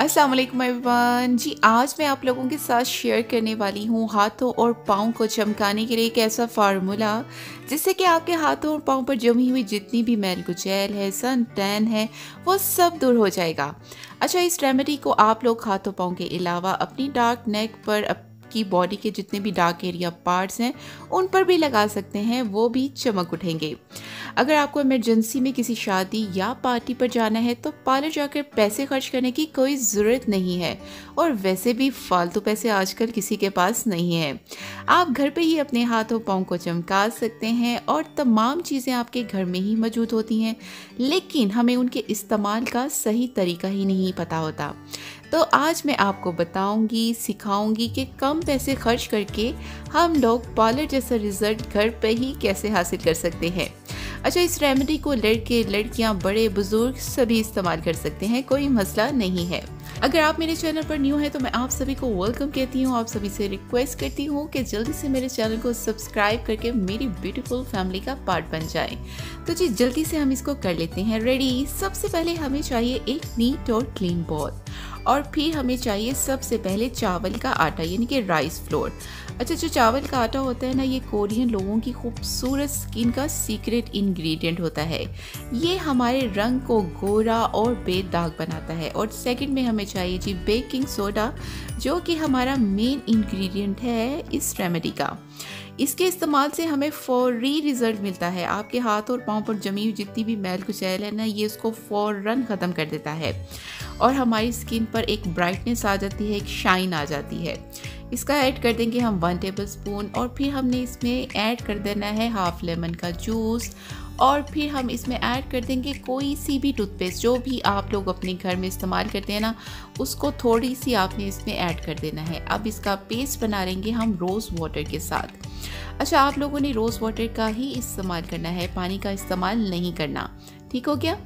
अस्सलाम वालेकुम एवरीवन। जी आज मैं आप लोगों के साथ शेयर करने वाली हूँ हाथों और पाँव को चमकाने के लिए एक ऐसा फार्मूला जिससे कि आपके हाथों और पाँव पर जमी हुई जितनी भी मैल कुचैल है, सन टैन है, वो सब दूर हो जाएगा। अच्छा, इस रेमेडी को आप लोग हाथों पाँव के अलावा अपनी डार्क नेक पर, आपकी बॉडी के जितने भी डार्क एरिया पार्ट्स हैं उन पर भी लगा सकते हैं, वो भी चमक उठेंगे। अगर आपको इमरजेंसी में किसी शादी या पार्टी पर जाना है तो पार्लर जाकर पैसे खर्च करने की कोई ज़रूरत नहीं है, और वैसे भी फालतू पैसे आजकल किसी के पास नहीं है। आप घर पे ही अपने हाथों पाँव को चमका सकते हैं और तमाम चीज़ें आपके घर में ही मौजूद होती हैं, लेकिन हमें उनके इस्तेमाल का सही तरीका ही नहीं पता होता। तो आज मैं आपको बताऊंगी, सिखाऊंगी कि कम पैसे खर्च करके हम लोग पार्लर जैसा रिज़ल्ट घर पे ही कैसे हासिल कर सकते हैं। अच्छा, इस रेमेडी को लड़के लड़कियां, बड़े बुजुर्ग सभी इस्तेमाल कर सकते हैं, कोई मसला नहीं है। अगर आप मेरे चैनल पर न्यू हैं तो मैं आप सभी को वेलकम कहती हूँ। आप सभी से रिक्वेस्ट करती हूँ कि जल्दी से मेरे चैनल को सब्सक्राइब करके मेरी ब्यूटीफुल फैमिली का पार्ट बन जाए। तो जी जल्दी से हम इसको कर लेते हैं रेडी। सबसे पहले हमें चाहिए एक नीट और क्लीन बॉल, और फिर हमें चाहिए सबसे पहले चावल का आटा यानी कि राइस फ्लोर। अच्छा, जो चावल का आटा होता है ना, ये कोरियन लोगों की खूबसूरत स्किन का सीक्रेट इंग्रेडिएंट होता है। ये हमारे रंग को गोरा और बेदाग बनाता है। और सेकंड में हमें चाहिए जी बेकिंग सोडा, जो कि हमारा मेन इंग्रेडिएंट है इस रेमेडी का। इसके इस्तेमाल से हमें फौरी रिज़ल्ट मिलता है। आपके हाथ और पाँव पर जमी हुई जितनी भी मैल कुचैल है ना, ये इसको फ़ौरन ख़त्म कर देता है, और हमारी स्किन पर एक ब्राइटनेस आ जाती है, एक शाइन आ जाती है। इसका ऐड कर देंगे हम 1 टेबलस्पून, और फिर हमने इसमें ऐड कर देना है हाफ लेमन का जूस, और फिर हम इसमें ऐड कर देंगे कोई सी भी टूथपेस्ट जो भी आप लोग अपने घर में इस्तेमाल करते हैं ना, उसको थोड़ी सी आपने इसमें ऐड कर देना है। अब इसका पेस्ट बना लेंगे हम रोज़ वाटर के साथ। अच्छा, आप लोगों ने रोज़ वाटर का ही इस्तेमाल करना है, पानी का इस्तेमाल नहीं करना, ठीक हो गया।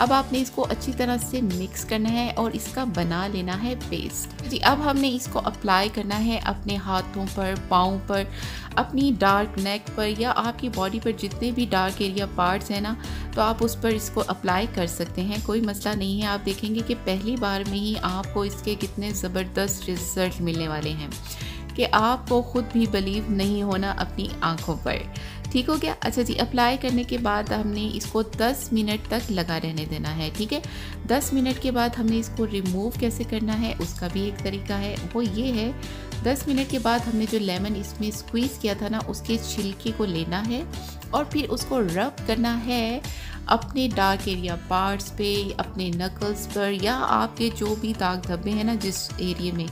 अब आपने इसको अच्छी तरह से मिक्स करना है और इसका बना लेना है पेस्ट। जी अब हमने इसको अप्लाई करना है अपने हाथों पर, पाँव पर, अपनी डार्क नेक पर, या आपकी बॉडी पर जितने भी डार्क एरिया पार्ट्स हैं ना, तो आप उस पर इसको अप्लाई कर सकते हैं, कोई मसला नहीं है। आप देखेंगे कि पहली बार में ही आपको इसके कितने ज़बरदस्त रिज़ल्ट मिलने वाले हैं कि आपको खुद भी बिलीव नहीं होना अपनी आँखों पर, ठीक हो गया। अच्छा जी, अप्लाई करने के बाद हमने इसको 10 मिनट तक लगा रहने देना है, ठीक है। 10 मिनट के बाद हमने इसको रिमूव कैसे करना है उसका भी एक तरीका है, वो ये है 10 मिनट के बाद हमने जो लेमन इसमें स्क्वीज़ किया था ना, उसके छिलके को लेना है और फिर उसको रब करना है अपने डार्क एरिया पार्ट्स पे, अपने नकल्स पर, या आपके जो भी दाग धब्बे हैं ना जिस एरिया में,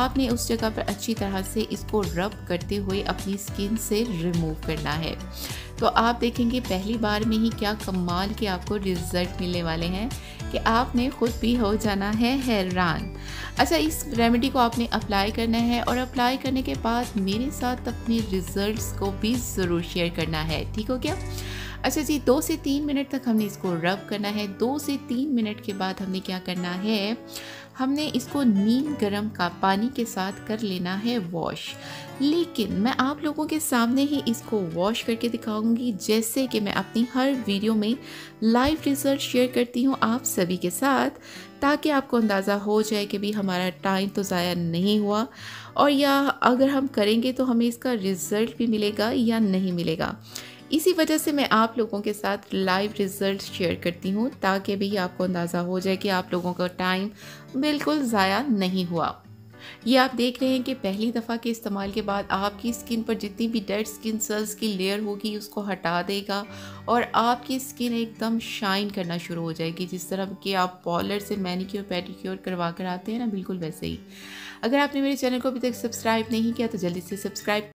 आपने उस जगह पर अच्छी तरह से इसको रब करते हुए अपनी स्किन से रिमूव करना है। तो आप देखेंगे पहली बार में ही क्या कमाल के आपको रिज़ल्ट मिलने वाले हैं कि आपने खुद भी हो जाना है हैरान। अच्छा, इस रेमेडी को आपने अप्लाई करना है, और अप्लाई करने के बाद मेरे साथ अपने रिज़ल्ट्स को भी ज़रूर शेयर करना है, ठीक हो गया। अच्छा जी, 2 से 3 मिनट तक हमने इसको रब करना है। 2 से 3 मिनट के बाद हमने क्या करना है, हमने इसको नीम गर्म का पानी के साथ कर लेना है वॉश। लेकिन मैं आप लोगों के सामने ही इसको वॉश करके दिखाऊंगी, जैसे कि मैं अपनी हर वीडियो में लाइव रिजल्ट शेयर करती हूं आप सभी के साथ, ताकि आपको अंदाज़ा हो जाए कि भी हमारा टाइम तो ज़ाया नहीं हुआ, और या अगर हम करेंगे तो हमें इसका रिज़ल्ट भी मिलेगा या नहीं मिलेगा। इसी वजह से मैं आप लोगों के साथ लाइव रिज़ल्ट शेयर करती हूँ, ताकि भी आपको अंदाज़ा हो जाए कि आप लोगों का टाइम बिल्कुल ज़ाया नहीं हुआ। ये आप देख रहे हैं कि पहली दफ़ा के इस्तेमाल के बाद आपकी स्किन पर जितनी भी डेड स्किन सेल्स की लेयर होगी उसको हटा देगा, और आपकी स्किन एकदम शाइन करना शुरू हो जाएगी, जिस तरह कि आप पार्लर से मैनीक्योर पेडिक्योर करवा कर आते हैं ना, बिल्कुल वैसे ही। अगर आपने मेरे चैनल को अभी तक सब्सक्राइब नहीं किया तो जल्दी से सब्सक्राइब